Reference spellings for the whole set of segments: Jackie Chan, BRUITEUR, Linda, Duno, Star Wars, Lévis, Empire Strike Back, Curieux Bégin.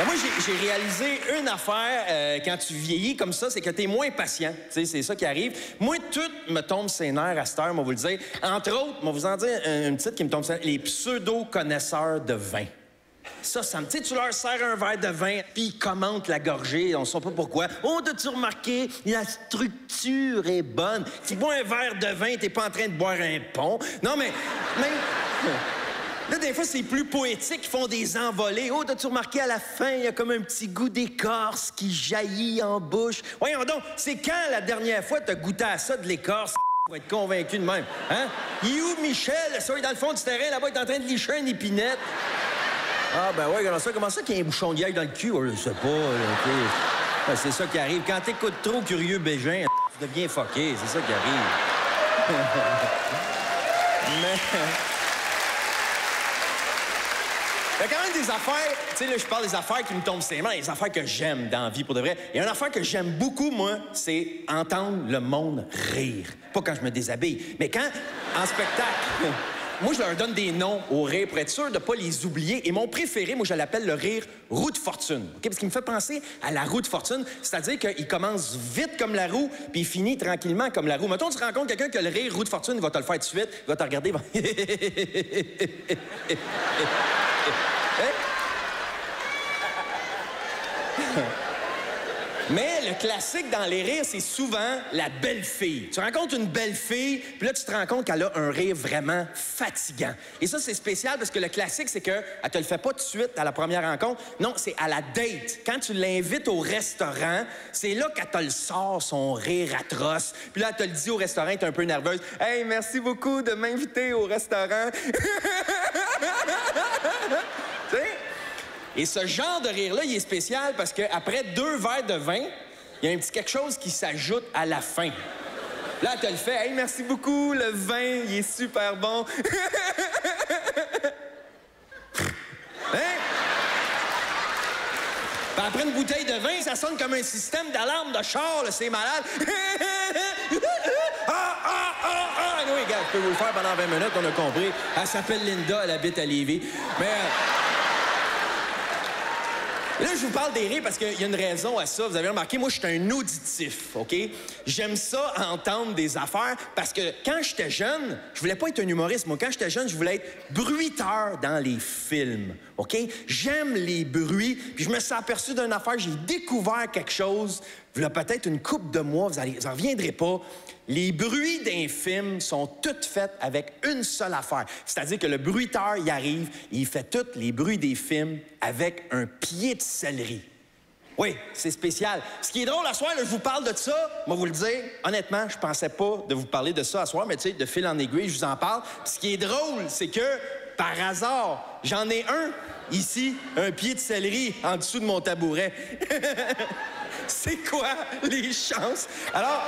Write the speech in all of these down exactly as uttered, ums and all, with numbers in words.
Ben moi, j'ai réalisé une affaire euh, quand tu vieillis comme ça, c'est que t'es moins patient. C'est ça qui arrive. Moi, tout me tombe ses nerfs à cette heure, moi vous le dire. Entre autres, moi vous en dire une petite qui me tombe ses nerfs, les pseudo-connaisseurs de vin. Ça, ça me... Tu sais, tu leur sers un verre de vin, puis ils commentent la gorgée, on ne sait pas pourquoi. Oh, t'as-tu remarqué? La structure est bonne. Tu bois un verre de vin, t'es pas en train de boire un pont. Non, mais... mais... Là, des fois, c'est plus poétique, ils font des envolées. Oh, t'as-tu remarqué, à la fin, il y a comme un petit goût d'écorce qui jaillit en bouche. Voyons donc, c'est quand la dernière fois t'as goûté à ça de l'écorce? Pour être convaincu de même, hein? Il est où, Michel? Ça, il est dans le fond du terrain, là-bas, il est en train de licher une épinette. Ah, ben ouais, comment ça, comment ça qu'il y a un bouchon d'ail dans le cul? Oh, je sais pas, OK. Ben, c'est ça qui arrive. Quand t'écoutes trop Curieux Bégin, tu deviens fucké, c'est ça qui arrive. Mais... Il y a quand même des affaires, tu sais, là, je parle des affaires qui me tombent sur les mains, des affaires que j'aime dans la vie, pour de vrai. Il y a une affaire que j'aime beaucoup, moi, c'est entendre le monde rire. Pas quand je me déshabille, mais quand, en spectacle... Moi, je leur donne des noms aux rires pour être sûr de ne pas les oublier. Et mon préféré, moi, je l'appelle le rire roue de fortune. Okay? Parce qu'il me fait penser à la roue de fortune. C'est-à-dire qu'il commence vite comme la roue, puis il finit tranquillement comme la roue. Mettons, tu rencontres quelqu'un qui a le rire roue de fortune, il va te le faire tout de suite, il va te regarder, il va... hein? Mais le classique dans les rires, c'est souvent la belle fille. Tu rencontres une belle fille, puis là, tu te rends compte qu'elle a un rire vraiment fatigant. Et ça, c'est spécial parce que le classique, c'est qu'elle te le fait pas tout de suite à la première rencontre. Non, c'est à la date. Quand tu l'invites au restaurant, c'est là qu'elle te le sort, son rire atroce. Puis là, elle te le dit au restaurant, t'es un peu nerveuse. « Hey, merci beaucoup de m'inviter au restaurant. » Tu sais? Et ce genre de rire-là, il est spécial parce qu'après deux verres de vin, il y a un petit quelque chose qui s'ajoute à la fin. Là, elle te le fait. « Hey, merci beaucoup, le vin, il est super bon. » Hein? Puis après une bouteille de vin, ça sonne comme un système d'alarme de char, c'est malade. Ah, ah, ah, ah! Oui, anyway, regarde, je peux vous le faire pendant vingt minutes, on a compris. Elle s'appelle Linda, elle habite à Lévis. Mais... Là, je vous parle des rires parce qu'il y a une raison à ça. Vous avez remarqué, moi, je suis un auditif, OK? J'aime ça, entendre des affaires, parce que quand j'étais jeune, je voulais pas être un humoriste. Moi, quand j'étais jeune, je voulais être bruiteur dans les films, OK? J'aime les bruits, puis je me suis aperçu d'une affaire, j'ai découvert quelque chose. Il y a peut-être une couple de mois, vous n'en reviendrez pas. Les bruits d'un film sont tous faits avec une seule affaire. C'est-à-dire que le bruiteur, il arrive, il fait tous les bruits des films avec un pied de céleri. Oui, c'est spécial. Ce qui est drôle, à soir, là, je vous parle de ça. Moi, vous le dire, honnêtement, je pensais pas de vous parler de ça à soir, mais tu sais, de fil en aiguille, je vous en parle. Ce qui est drôle, c'est que, par hasard, j'en ai un, ici, un pied de céleri en dessous de mon tabouret. C'est quoi les chances? Alors,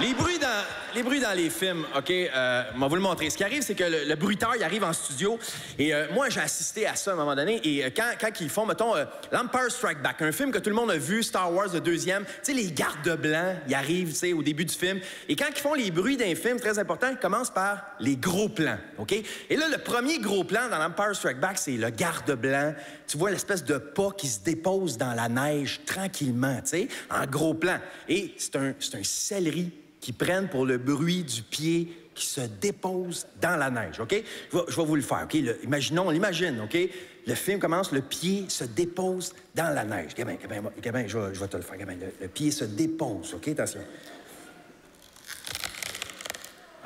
les bruits dans les, bruits dans les films, OK, euh, on va vous le montrer. Ce qui arrive, c'est que le, le bruiteur, il arrive en studio. Et euh, moi, j'ai assisté à ça à un moment donné. Et euh, quand, quand ils font, mettons, euh, l'Empire Strike Back, un film que tout le monde a vu, Star Wars, le deuxième, tu sais, les gardes blancs, ils arrivent, tu sais, au début du film. Et quand ils font les bruits d'un film, très important, ils commencent par les gros plans, OK? Et là, le premier gros plan dans l'Empire Strike Back, c'est le garde blanc. Tu vois l'espèce de pas qui se dépose dans la neige tranquillement, tu sais, en gros plan. Et c'est un, c'est un céleri qui prennent pour le bruit du pied qui se dépose dans la neige, OK? Je vais, je vais vous le faire, OK? Le, imaginons, on l'imagine, OK? Le film commence, le pied se dépose dans la neige. Gamin, gamin, gamin, je vais, je vais te le faire, gamin. Le, le pied se dépose, OK? Attention.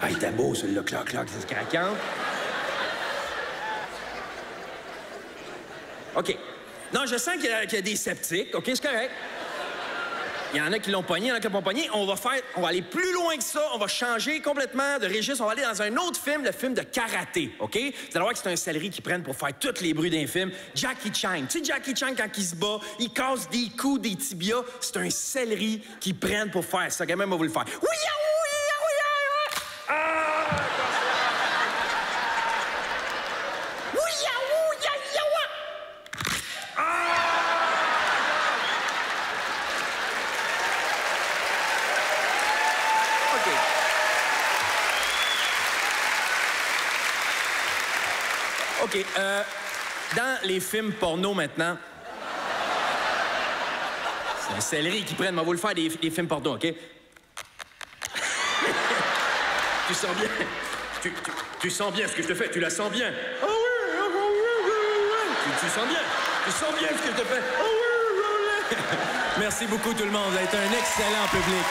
Ah, il était beau, celui-là, clac, clac, c'est craquant. OK. Non, je sens qu'il y a, qu'il y a des sceptiques, OK? C'est correct. Il y en a qui l'ont pogné, il y en a qui l'ont pogné. On va faire, on va aller plus loin que ça. On va changer complètement de registre. On va aller dans un autre film, le film de karaté, OK? Vous allez voir que c'est un céleri qu'ils prennent pour faire tous les bruits d'un film. Jackie Chan. Tu sais, Jackie Chan, quand il se bat, il casse des coups, des tibias. C'est un céleri qu'ils prennent pour faire ça. Quand même, on va vous le faire. Oui, OK. Euh, dans les films porno maintenant... C'est un céleri qu'ils prennent, mais on va le faire des, des films porno, OK? Tu sens bien... Tu, tu, tu sens bien ce que je te fais, tu la sens bien. Oh oui, oh oui, oh oui, oh oui. Tu, tu sens bien, tu sens bien ce que je te fais. Oh oui, oh oui. Merci beaucoup tout le monde, vous êtes un excellent public.